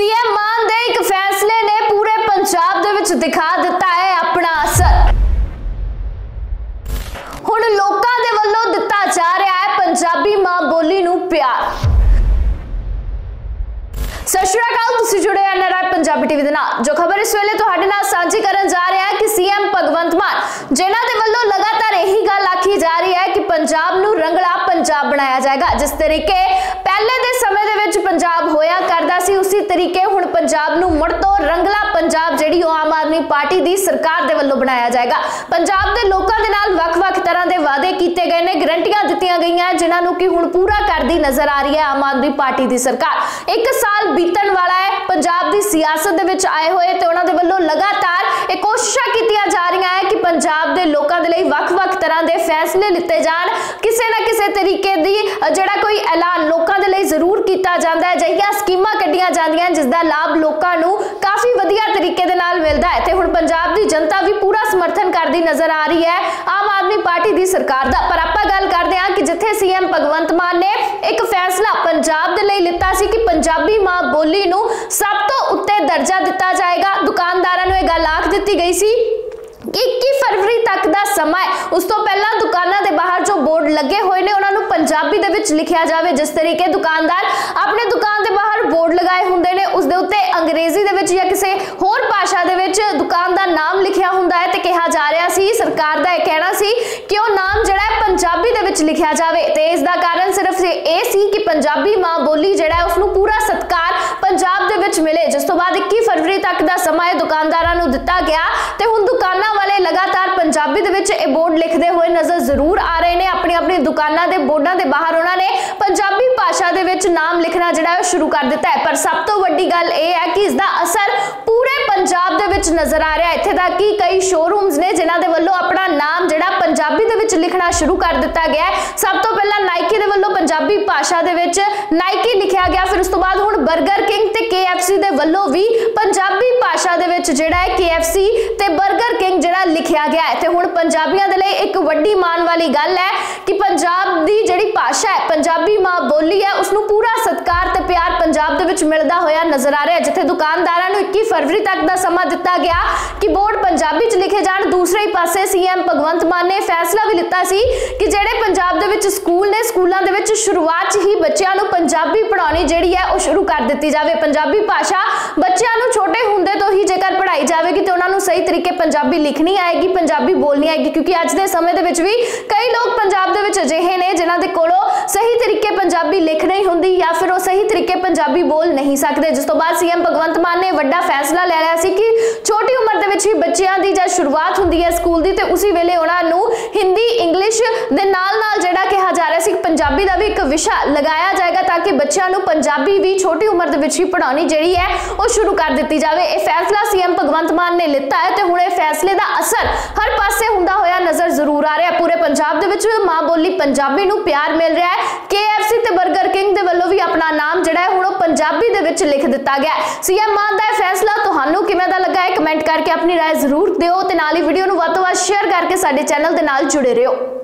CM मान दे एक फैसले ने पूरे पंजाब दे विच दिखा दिता है अपना असर। हुण लोकां दे वल्लों दिता जा रहा है पंजाबी मां बोली नूं प्यार। सत श्री अकाल, तुसीं जुड़े हो एनआरआई पंजाबी टीवी दे नाल। जो खबर इस वेले तुहाडे नाल सांझी करन जा रहे हां कि सीएम भगवंत मान जिन्हां दे वल्लों लगातार यही गल आखी जा रही है कि पंजाब नूं रंगला पंजाब बनाया जाएगा। जिस तरीके पहले दे समय दे विच पंजाब होया करदा सी, उसी तरीके हुण पंजाब नूं मुड़ तों रंगला पंजाब जिहड़ी आम आदमी पार्टी दी सरकार दे वल्लों बनाया जाएगा। पंजाब दे लोकां दे नाल वख-वख तरह दे वादे कीते गए ने, गारंटियां दित्तियां गईयां जिन्हां नूं कि हुण पूरा करदी नजर आ रही है आम आदमी पार्टी दी सरकार। एक साल बीतण वाला है, पंजाब दी सियासत दे विच आए होए ते उहनां दे वल्लों लगातार एक कोशिशां कीतियां जा रहीयां है कि पंजाब दे लोकां दे लई वख-वख तरह दे फैसले लिते जाण। किसे ना किसे तरीके दी जिहड़ा कोई ऐलान लोकां दे लई जरूर कीता जांदा है, जिहियां स्कीमां कड्डियां जांदियां जिसदा लाभ लोकां नूं काफी वधिया तरीके दे नाल मिलदा है ते हुण पंजाब दी जनता भी पूरा समर्थन करदी नजर आ रही है आम आदमी पार्टी दी सरकार दा। पर आपां गल करदे हां कि जिथे सीएम भगवंत मान ने एक फैसला पंजाब दे लई लिता सी कि पंजाबी मां बोली नूं सब तों उत्ते दर्जा दित्ता जाएगा। दुकानदारां नूं इह गल आख दित्ती गई सी 21 फरवरी तक का समय, उस तो पहला दुकाना के बाहर जो बोर्ड लगे हुए ने उन्होंने पंजाबी दे विच लिखिया जाए। जिस तरीके दुकानदार अपने दुकान के बाहर बोर्ड लगाए हुंदे ने उस दे उत्ते अंग्रेजी दे विच या किसी होर भाषा दे विच दुकान का नाम लिखिया हुंदा है ते कहा जा रहा सी, सरकार दा कहना सी कि वो नाम जिहड़ा है पंजाबी दे विच लिखिया जाए। तो इसका कारण सिर्फ ये सी कि पंजाबी माँ बोली जिहड़ा है उसनूं पूरा सत्कार पंजाब दे विच मिले। जिस तो बाद 21 फरवरी तक का समय दुकानदारां नूं दिता गया ते हुण दुकान वाले लगातार पंजाबी दे विच बोर्ड लिखदे हुए नजर जरूर आ रहे ने। अपनी अपनी दुकानां दे बोर्डां दे बाहर उन्हां ने पंजाबी भाषा दे विच नाम लिखना जिहड़ा है शुरू कर दिता है। पर सब तो वड्डी गल ए है कि इसदा असर पूरे पंजाब दे विच नजर आ रहा है। इत्थे तक कि कई शोरूम्स ने जिन्हां दे वल्लों अपना नाम जिहड़ा पंजाबी दे विच लिखना शुरू कर दिता गया है। सब तो पहला नाइकी दे वल्लों पंजाबी भाषा दे विच नाइकी लिखिया गया, फिर उस तो बाद हुण बर्गर किंग ते केएफसी दे वल्लों भी पंजाबी भाषा दे विच जिहड़ा है केएफसी ते बर्गर किंग जिहड़ा लिखिया गया है। ते हुण पंजाबियां दे लई एक वड्डी मान वाली गल है कि पंजाब दी जिहड़ी भाषा है पंजाबी मां बोली है उसनूं पूरा सत्कार ते प्यार पंजाब दे विच मिलदा होया नजर आ रहा है। जिथे दुकानदारां नूं 21 फरवरी तक दा समा दिता गया कि बोर्ड पंजाबी च लिखे जाण, दूसरे ही पासे सीएम भगवंत मान ने फैसला भी लिता सी कि जिहड़े पंजाब दे विच स्कूल ने स्कूलां दे विच शुरुआत ही बच्चों नूं पंजाबी पढ़ाउणी जिहड़ी है ओह शुरू कर दित्ती जावे। पंजाबी भाषा बच्चों नूं छोटे हुंदे तो ही जेकर पढ़ाई जाएगी तो उन्हां नूं सही तरीके पंजाबी लिखनी आएगी, पंजाबी बोलनी आएगी, क्योंकि अज के समय के भी कई लोग पंजाब दे विच अजिहे ने जिन्हां दे कोलों सही तरीके पंजाबी लिख नहीं हुंदी या फिर ओह सही तरीके पंजाबी बोल नहीं सकदे। जिस तो बाद सीएम भगवंत मान ने वड्डा फैसला ले लिया सी कि छोटी उम्र दे विच ही बच्चों दी जब शुरुआत हुंदी है स्कूल दी ते उसी वेले उन्हां नूं हिंदी इंग्लिश दे नाल-नाल जिहड़ा कहा जा रहा सी पंजाबी दा भी एक विशा लगाया जाएगा ताकि बच्चों नूं पंजाबी भी छोटी उम्र दे विच ही पढ़ाउणी जिहड़ी है ओह शुरू कर दित्ती जावे। इह फैसला सीएम भगवंत मान ने लिता है ते हुण इह फैसले दा असर हर पासे हुंदा होया नजर जरूर आ रहा है। पूरे पंजाब दे विच मां बोली पंजाबी नूं प्यार मिल रहा है। केएफसी ते बर्गर किंग दे वल्लों भी अपना नाम जिहड़ा है हुण ओह पंजाबी दे विच लिख दित्ता गया है। सीएम मान दा इह फैसला तुहानूं किवें दा लगा है कमेंट करके अपनी राय जरूर दिओ ते नाल ही वीडियो नूं ਵੱਧ ਤੋਂ ਵੱਧ शेयर करके साडे चैनल दे नाल जुड़े रहियो।